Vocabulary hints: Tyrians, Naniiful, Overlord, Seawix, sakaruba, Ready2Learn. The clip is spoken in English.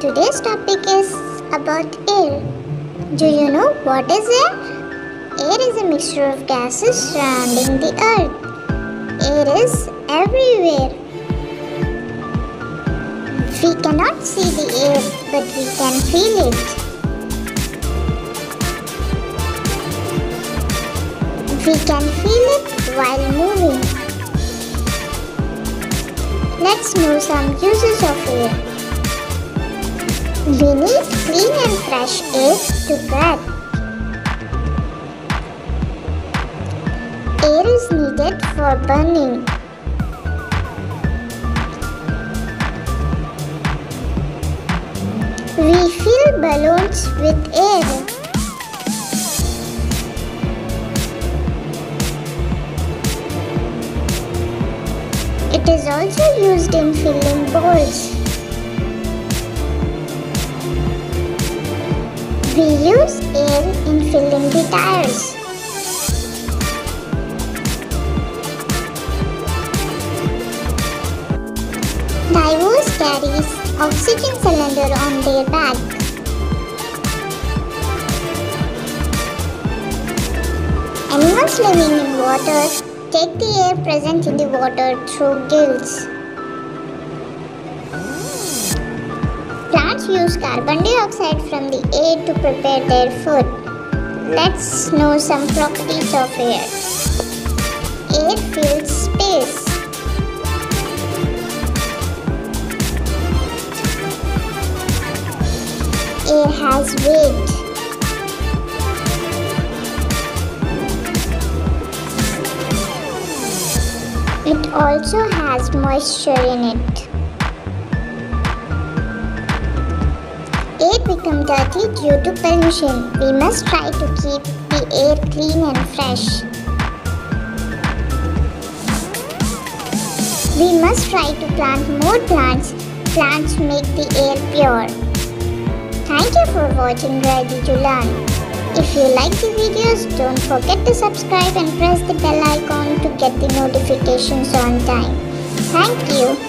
Today's topic is about air. Do you know what is air? Air is a mixture of gases surrounding the earth. Air is everywhere. We cannot see the air, but we can feel it. We can feel it while moving. Let's know some uses of air. We need clean and fresh air to breathe. Air is needed for burning. We fill balloons with air. It is also used in filling bowls. We use air in filling the tires. Divers carry oxygen cylinder on their back. Animals living in water take the air present in the water through gills. Plants use carbon dioxide from the air to prepare their food. Let's know some properties of air. Air fills space. Air has weight. It also has moisture in it. Air becomes dirty due to pollution. We must try to keep the air clean and fresh. We must try to plant more plants. Plants make the air pure. Thank you for watching Ready2Learn. If you like the videos, don't forget to subscribe and press the bell icon to get the notifications on time. Thank you.